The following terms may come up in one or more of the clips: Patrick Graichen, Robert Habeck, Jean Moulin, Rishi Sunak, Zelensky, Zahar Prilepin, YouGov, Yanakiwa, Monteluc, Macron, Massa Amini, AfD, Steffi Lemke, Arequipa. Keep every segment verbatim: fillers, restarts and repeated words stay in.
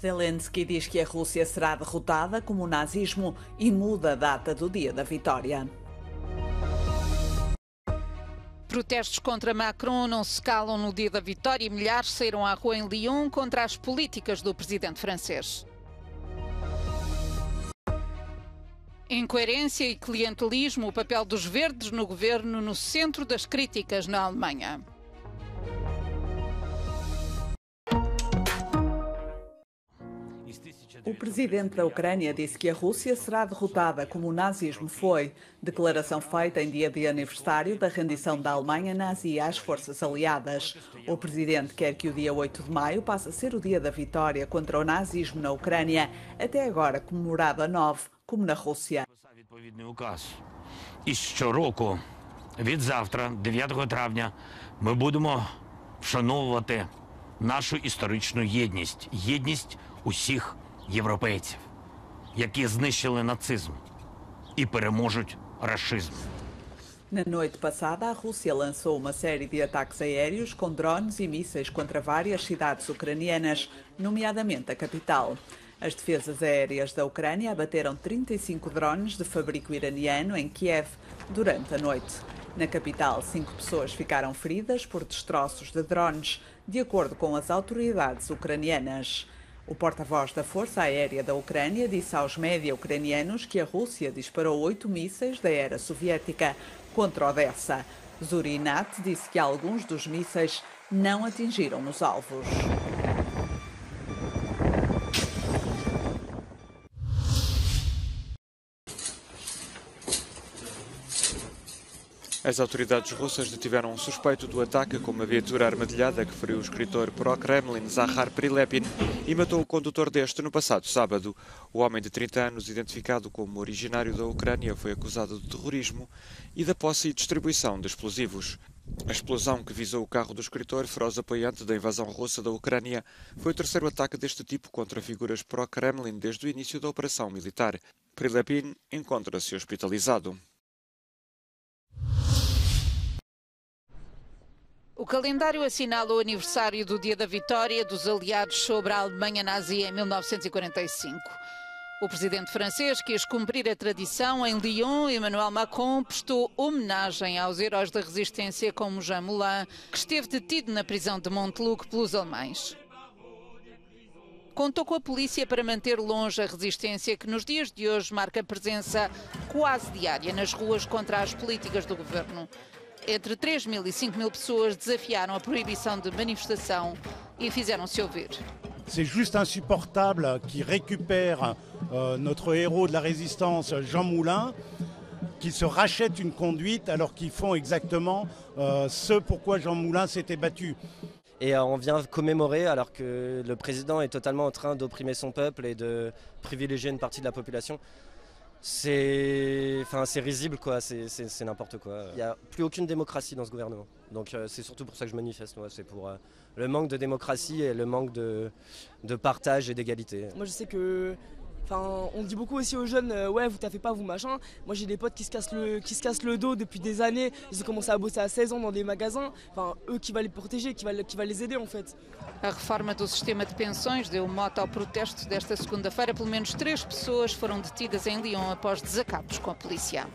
Zelensky diz que a Rússia será derrotada como o nazismo e muda a data do dia da vitória. Protestos contra Macron não se calam no dia da vitória e milhares saíram à rua em Lyon contra as políticas do presidente francês. Incoerência e clientelismo, o papel dos verdes no governo no centro das críticas na Alemanha. O presidente da Ucrânia disse que a Rússia será derrotada como o nazismo foi. Declaração feita em dia de aniversário da rendição da Alemanha nazi às forças aliadas. O presidente quer que o dia oito de maio passe a ser o dia da vitória contra o nazismo na Ucrânia, até agora comemorado a nove, como na Rússia. Нашу історичну єдність, єдність усіх європейців, які знищили нацизм і переможуть рашизм. Na noite passada, a Rússia lançou uma série de ataques aéreos com drones e mísseis contra várias cidades ucranianas, nomeadamente a capital. As defesas aéreas da Ucrânia abateram trinta e cinco drones de fabrico iraniano em Kiev durante a noite. Na capital, cinco pessoas ficaram feridas por destroços de drones, de acordo com as autoridades ucranianas. O porta-voz da Força Aérea da Ucrânia disse aos média ucranianos que a Rússia disparou oito mísseis da era soviética contra Odessa. Zurinat disse que alguns dos mísseis não atingiram os alvos. As autoridades russas detiveram um suspeito do ataque com uma viatura armadilhada que feriu o escritor pró-Kremlin Zahar Prilepin e matou o condutor deste no passado sábado. O homem de trinta anos, identificado como originário da Ucrânia, foi acusado de terrorismo e da posse e distribuição de explosivos. A explosão que visou o carro do escritor, feroz apoiante da invasão russa da Ucrânia, foi o terceiro ataque deste tipo contra figuras pró-Kremlin desde o início da operação militar. Prilepin encontra-se hospitalizado. O calendário assinala o aniversário do dia da vitória dos aliados sobre a Alemanha nazi em mil novecentos e quarenta e cinco. O presidente francês quis cumprir a tradição em Lyon. Emmanuel Macron prestou homenagem aos heróis da resistência como Jean Moulin, que esteve detido na prisão de Monteluc pelos alemães. Contou com a polícia para manter longe a resistência que nos dias de hoje marca presença quase diária nas ruas contra as políticas do governo. Entre três mil e cinco mil pessoas desafiaram a proibição de manifestação e fizeram-se ouvir. C'est juste insupportable qu'ils récupèrent euh, notre héros de la résistance, Jean Moulin, qui se rachète une conduite alors qu'ils font exactement euh, ce pourquoi Jean Moulin s'était battu. Et euh, on vient commémorer alors que le président est totalement en train d'opprimer son peuple et de privilégier une partie de la population. C'est enfin, c'est risible, quoi. C'est n'importe quoi. Il n'y a plus aucune démocratie dans ce gouvernement. Donc euh, c'est surtout pour ça que je manifeste, moi. C'est pour euh, le manque de démocratie et le manque de, de partage et d'égalité. Moi je sais que, enfin, on dit beaucoup aussi aux jeunes, euh, ouais vous taffez pas, vous machin. Moi j'ai des potes qui se, cassent le, qui se cassent le dos depuis des années. Ils ont commencé à bosser à seize ans dans des magasins. Enfin, eux qui va les protéger, qui va, qui va les aider en fait. A reforma do sistema de pensões deu moto ao protesto desta segunda-feira. Pelo menos três pessoas foram detidas em Lyon após desacatos com a polícia.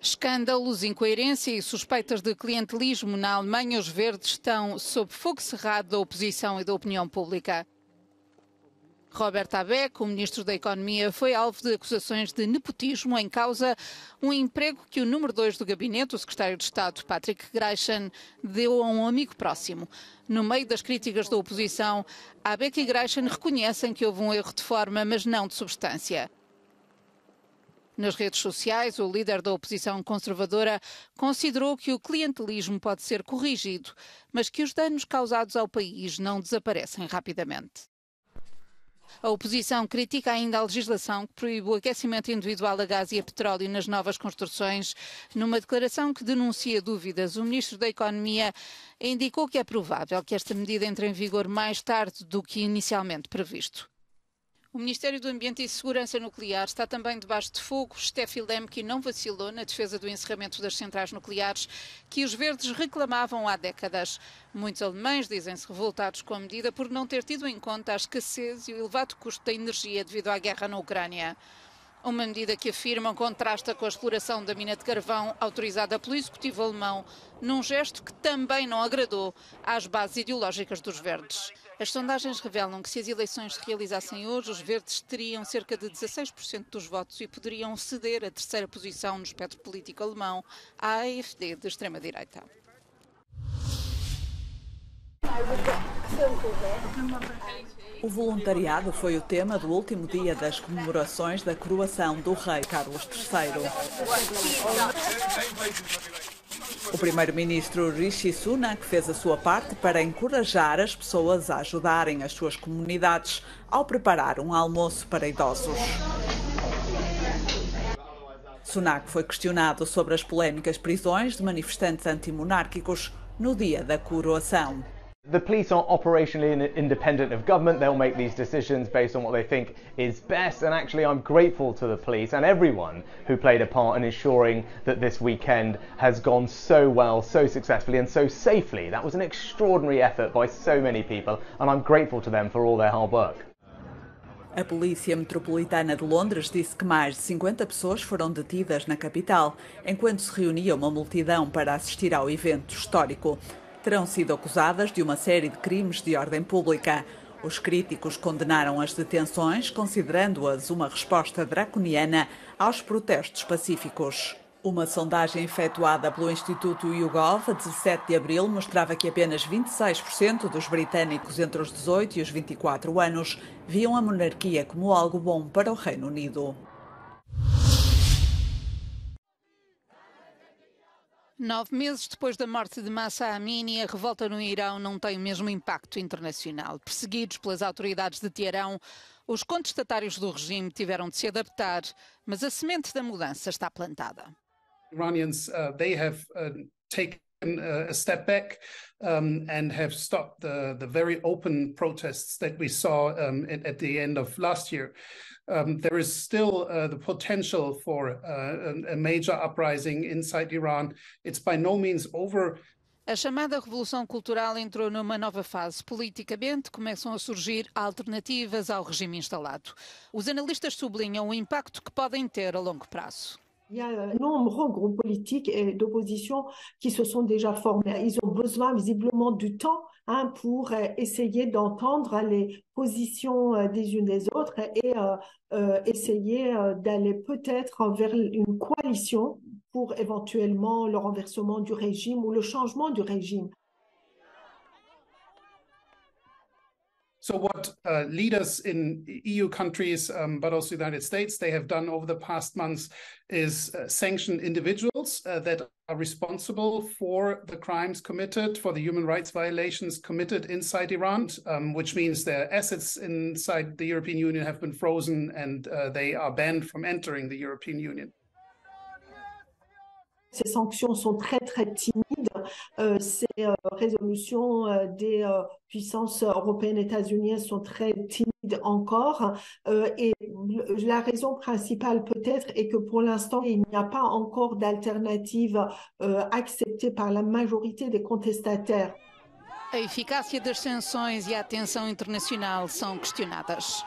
Escândalos, incoerência e suspeitas de clientelismo na Alemanha. Os verdes estão sob fogo cerrado da oposição e da opinião pública. Robert Habeck, o ministro da Economia, foi alvo de acusações de nepotismo em causa um emprego que o número dois do gabinete, o secretário de Estado Patrick Graichen, deu a um amigo próximo. No meio das críticas da oposição, Habeck e Graichen reconhecem que houve um erro de forma, mas não de substância. Nas redes sociais, o líder da oposição conservadora considerou que o clientelismo pode ser corrigido, mas que os danos causados ao país não desaparecem rapidamente. A oposição critica ainda a legislação que proíbe o aquecimento individual a gás e a petróleo nas novas construções. Numa declaração que denuncia dúvidas, o ministro da Economia indicou que é provável que esta medida entre em vigor mais tarde do que inicialmente previsto. O Ministério do Ambiente e Segurança Nuclear está também debaixo de fogo. Steffi Lemke não vacilou na defesa do encerramento das centrais nucleares que os verdes reclamavam há décadas. Muitos alemães dizem-se revoltados com a medida por não ter tido em conta a escassez e o elevado custo da energia devido à guerra na Ucrânia. Uma medida que afirmam contrasta com a exploração da mina de carvão autorizada pelo executivo alemão, num gesto que também não agradou às bases ideológicas dos verdes. As sondagens revelam que se as eleições se realizassem hoje, os verdes teriam cerca de dezasseis por cento dos votos e poderiam ceder a terceira posição no espectro político alemão à A F D de extrema-direita. O voluntariado foi o tema do último dia das comemorações da coroação do rei Carlos terceiro. O primeiro-ministro Rishi Sunak fez a sua parte para encorajar as pessoas a ajudarem as suas comunidades ao preparar um almoço para idosos. Sunak foi questionado sobre as polémicas prisões de manifestantes antimonárquicos no dia da coroação. The police aren't operationally independent of government. They'll make these decisions based on what they think is best. And actually, I'm grateful to the police and everyone who played a part in ensuring that this weekend has gone so well, so successfully and so safely. That was an extraordinary effort by so many people, and I'm grateful to them for all their hard work. A Polícia Metropolitana de Londres disse que mais de cinquenta pessoas foram detidas na capital, enquanto se reunia uma multidão para assistir ao evento histórico. Terão sido acusadas de uma série de crimes de ordem pública. Os críticos condenaram as detenções, considerando-as uma resposta draconiana aos protestos pacíficos. Uma sondagem efetuada pelo Instituto YouGov a dezassete de abril mostrava que apenas vinte e seis por cento dos britânicos entre os dezoito e os vinte e quatro anos viam a monarquia como algo bom para o Reino Unido. Nove meses depois da morte de Massa Amini, a revolta no Irão não tem o mesmo impacto internacional. Perseguidos pelas autoridades de Teherão, os contestatários do regime tiveram de se adaptar, mas a semente da mudança está plantada. Iranians, uh, they have uh, taken a step back um, and have stopped the, the very open protests that we saw um, at, at the end of last year. Um, there is still uh, the potential for uh, a major uprising inside Iran. It's by no means over. A chamada Revolução Cultural entrou numa nova fase. Politicamente, começam a surgir alternativas ao regime instalado. Os analistas sublinham o impacto que podem ter a longo prazo. Il y a un nombre de groupes politiques et d'opposition qui se sont déjà formés. Ils ont besoin visiblement du temps hein, pour essayer d'entendre les positions des unes des autres et euh, euh, essayer d'aller peut-être vers une coalition pour éventuellement le renversement du régime ou le changement du régime. So what uh, leaders in E U countries, um, but also the United States, they have done over the past months is uh, sanction individuals uh, that are responsible for the crimes committed, for the human rights violations committed inside Iran, um, which means their assets inside the European Union have been frozen and uh, they are banned from entering the European Union. Ces sanctions sont très, très timides. Euh, ces euh, résolutions euh, des euh, puissances européennes et états-uniennes sont très timides encore. Euh, et la raison principale peut-être est que pour l'instant, il n'y a pas encore d'alternative euh, acceptée par la majorité des contestataires. A eficácia das sanções e a atenção internacional são questionadas.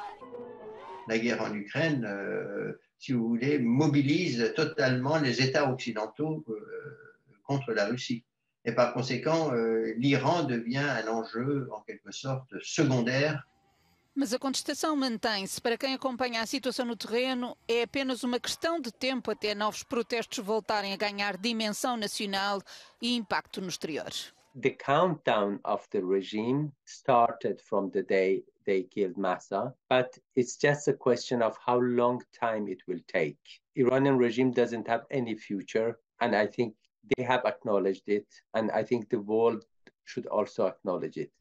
La guerre en Ukraine, euh, si vous voulez, mobilise totalement les États occidentaux euh, contre la Russie. Et par conséquent, euh, l'Iran devient un enjeu, en quelque sorte, secondaire. Mas a contestação mantém-se. Para quem acompanha a situação no terreno, é apenas uma questão de tempo até novos protestos voltarem a ganhar dimensão nacional e impacto no exterior. The countdown of the regime started from the day they killed Massa, but it's just a question of how long time it will take. Iranian regime doesn't have any future, and I think they have acknowledged it, and I think the world should also acknowledge it.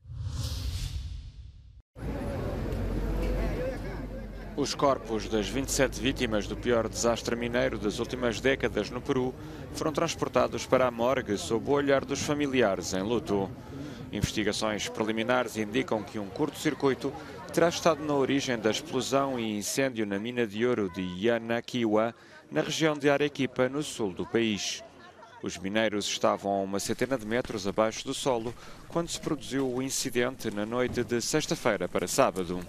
Os corpos das vinte e sete vítimas do pior desastre mineiro das últimas décadas no Peru foram transportados para a morgue sob o olhar dos familiares em luto. Investigações preliminares indicam que um curto-circuito terá estado na origem da explosão e incêndio na mina de ouro de Yanakiwa, na região de Arequipa, no sul do país. Os mineiros estavam a uma centena de metros abaixo do solo quando se produziu o incidente na noite de sexta-feira para sábado.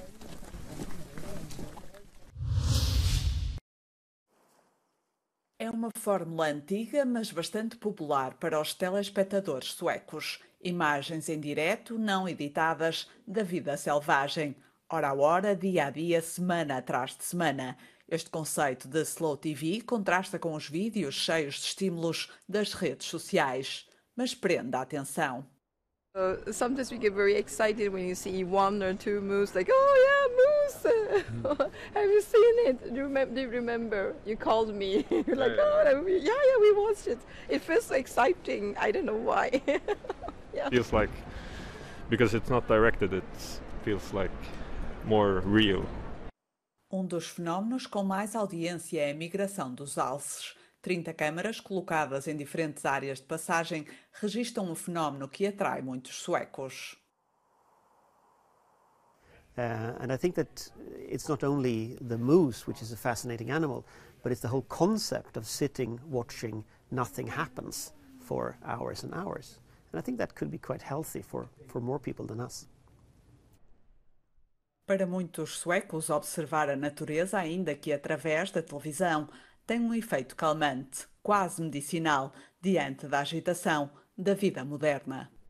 É uma fórmula antiga, mas bastante popular para os telespectadores suecos. Imagens em direto, não editadas, da vida selvagem. Hora a hora, dia a dia, semana atrás de semana. Este conceito de slow T V contrasta com os vídeos cheios de estímulos das redes sociais. Mas prenda a atenção. Uh, sometimes we get very excited when you see one or two moves, like, oh yeah, moose! Have you seen it? Do you remember? Do you remember? You called me. You're like, oh yeah, yeah, we watched it. It feels so exciting. I don't know why. Yeah. Feels like, because it's not directed, it feels like more real. Um dos fenómenos com mais audiência é a migração dos alces. trinta câmaras colocadas em diferentes áreas de passagem registram um fenómeno que atrai muitos suecos. Uh, and I think that it's not only the moose, which is a fascinating animal, but it's the whole concept of sitting, watching, nothing happens for hours and hours. And I think that could be quite healthy for, for more people than us. Para muitos suecos, observar a natureza, ainda que através da televisão, tem um efeito calmante, quase medicinal, diante da agitação da vida moderna.